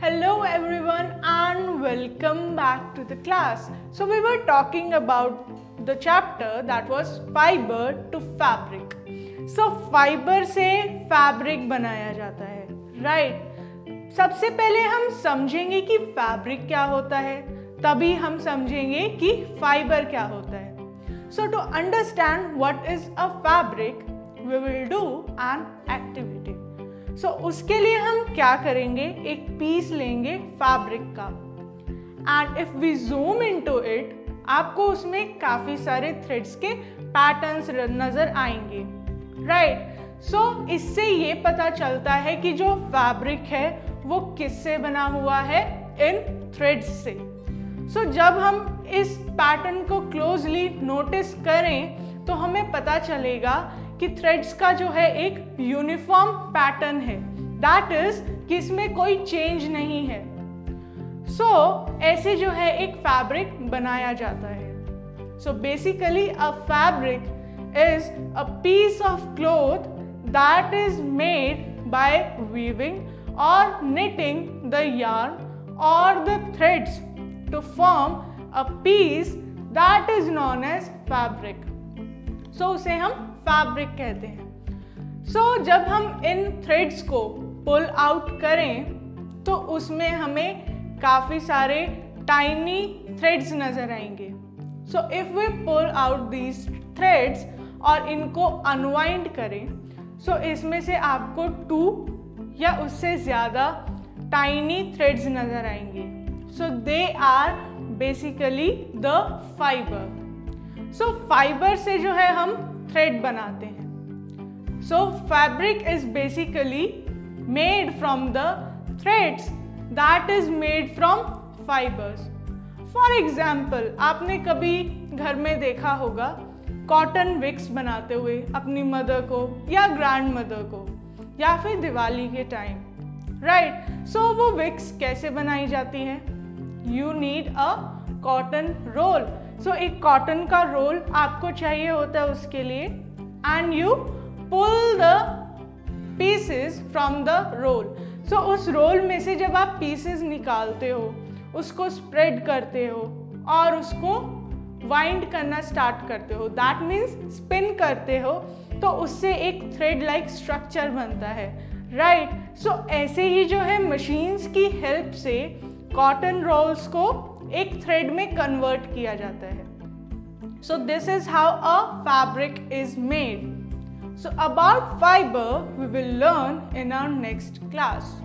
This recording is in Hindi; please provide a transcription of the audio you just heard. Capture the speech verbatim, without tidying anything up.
Hello everyone and welcome back to the class. So we were talking about the chapter that was fiber to fabric. So fibre से फैब्रिक बनाया जाता है, राइट right? सबसे पहले हम समझेंगे कि फैब्रिक क्या होता है, तभी हम समझेंगे कि फाइबर क्या होता है. So to understand what is a fabric we will do an activity. So उसके लिए हम क्या करेंगे, एक पीस लेंगे फैब्रिक का and if we zoom into it आपको उसमें काफ़ी सारे थ्रेड्स के पैटर्न्स नज़र आएंगे, राइट. सो इससे ये पता चलता है कि जो फैब्रिक है वो किससे बना हुआ है, इन थ्रेड्स से. सो जब हम इस पैटर्न को क्लोजली नोटिस करें तो हमें पता चलेगा कि थ्रेड्स का जो है एक यूनिफॉर्म पैटर्न है, दैट इज कि इसमें कोई चेंज नहीं है. सो so, ऐसे जो है एक फैब्रिक बनाया जाता है. So basically a fabric is a piece of cloth that is made by weaving और निटिंग द यार्न और the threads to form a piece that is known as fabric. So उसे हम फैब्रिक कहते हैं. सो so, जब हम इन थ्रेड्स को पुल आउट करें तो उसमें हमें काफ़ी सारे टाइनी थ्रेड्स नज़र आएंगे. So if we pull out these threads और इनको अनवाइंड करें, सो so इसमें से आपको टू या उससे ज़्यादा टाइनी थ्रेड्स नज़र आएंगे. So they are basically the fibre. So fibre से जो है हम थ्रेड बनाते हैं. So fabric is basically made from the threads that is made from fibres. For example, आपने कभी घर में देखा होगा कॉटन विक्स बनाते हुए अपनी मदर को या ग्रैंड मदर को, या फिर दिवाली के टाइम, राइट. सो वो विक्स कैसे बनाई जाती है, you need a cotton roll. So so, एक कॉटन का रोल आपको चाहिए होता है उसके लिए, and you pull the pieces from the roll. So उस रोल में से जब आप पीसेस निकालते हो, उसको स्प्रेड करते हो और उसको वाइंड करना स्टार्ट करते हो, दैट मीन्स स्पिन करते हो, तो उससे एक थ्रेड लाइक स्ट्रक्चर बनता है, राइट right? सो so, ऐसे ही जो है मशीन्स की हेल्प से कॉटन रोल्स को एक थ्रेड में कन्वर्ट किया जाता है. So this is how a fabric is made. So about fiber we will learn in our next class.